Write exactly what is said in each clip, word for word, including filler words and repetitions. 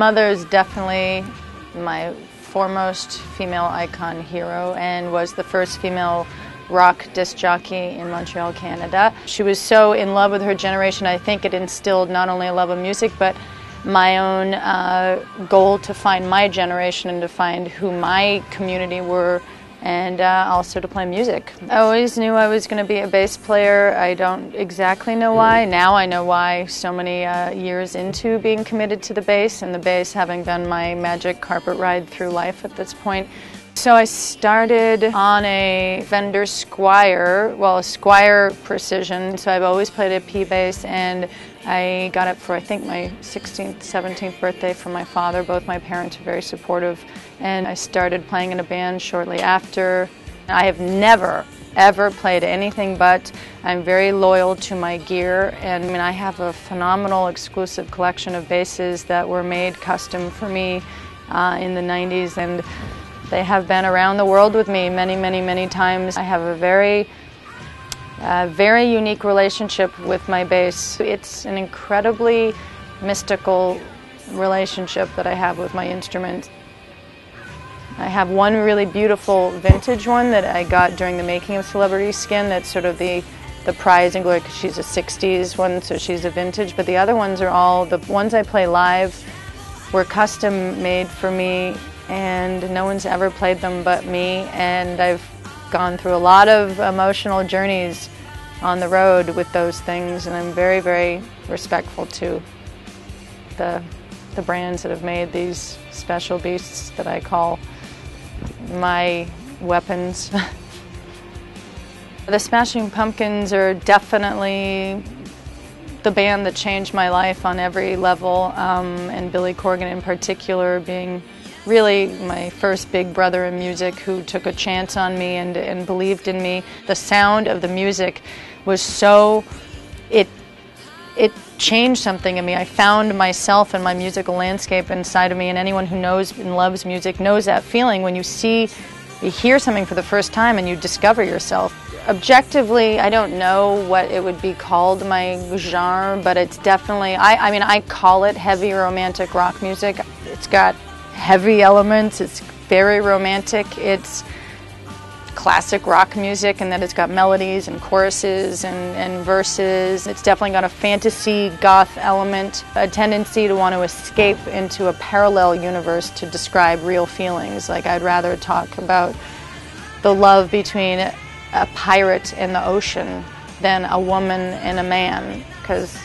mother is definitely my foremost female icon hero and was the first female rock disc jockey in Montreal, Canada. She was so in love with her generation, I think it instilled not only a love of music, but my own uh, goal to find my generation and to find who my community were, and uh, also to play music. I always knew I was going to be a bass player. I don't exactly know why. Now I know why, so many uh, years into being committed to the bass, and the bass having been my magic carpet ride through life at this point. So I started on a Fender Squire, well, a Squire Precision, so I've always played a P bass, and I got it for, I think, my sixteenth, seventeenth birthday from my father. Both my parents were very supportive, and I started playing in a band shortly after. I have never, ever played anything but. I'm very loyal to my gear, and I mean, I have a phenomenal exclusive collection of basses that were made custom for me uh, in the nineties, and they have been around the world with me many, many, many times. I have a very, uh, very unique relationship with my bass. It's an incredibly mystical relationship that I have with my instrument. I have one really beautiful vintage one that I got during the making of Celebrity Skin. That's sort of the, the prize and glory, because she's a sixties one, so she's a vintage. But the other ones are all, the ones I play live were custom made for me, and no one's ever played them but me, and I've gone through a lot of emotional journeys on the road with those things, and I'm very, very respectful to the, the brands that have made these special beasts that I call my weapons. The Smashing Pumpkins are definitely the band that changed my life on every level, um, and Billy Corgan in particular being really my first big brother in music, who took a chance on me and, and believed in me. The sound of the music was so, it, it changed something in me. I found myself and my musical landscape inside of me, and anyone who knows and loves music knows that feeling when you see, you hear something for the first time and you discover yourself. Objectively, I don't know what it would be called, my genre, but it's definitely, I, I mean, I call it heavy romantic rock music. It's got heavy elements, it's very romantic, it's classic rock music, and that it's got melodies and choruses and, and verses. It's definitely got a fantasy goth element, a tendency to want to escape into a parallel universe to describe real feelings. Like, I'd rather talk about the love between a pirate and the ocean than a woman and a man, because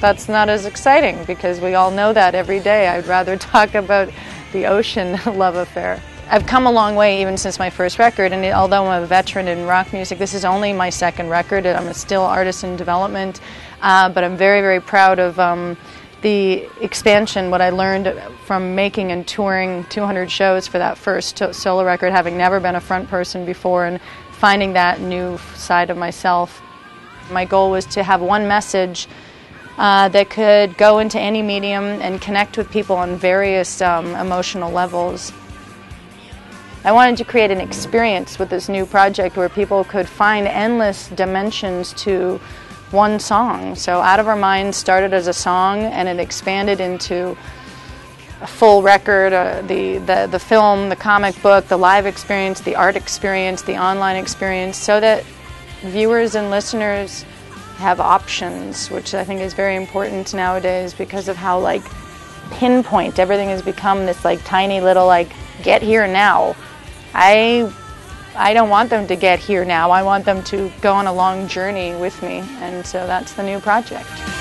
that's not as exciting, because we all know that every day. I'd rather talk about the ocean love affair. I've come a long way even since my first record, and although I'm a veteran in rock music, this is only my second record, and I'm a still artist in development, uh, but I'm very, very proud of um, the expansion, what I learned from making and touring two hundred shows for that first solo record, having never been a front person before, and finding that new side of myself. My goal was to have one message Uh, that could go into any medium and connect with people on various um, emotional levels. I wanted to create an experience with this new project where people could find endless dimensions to one song. So Out of Our Minds started as a song, and it expanded into a full record, uh, the, the, the film, the comic book, the live experience, the art experience, the online experience, so that viewers and listeners have options, which I think is very important nowadays because of how, like, pinpoint everything has become, this like tiny little like get here now. I I don't want them to get here now. I want them to go on a long journey with me, and so that's the new project.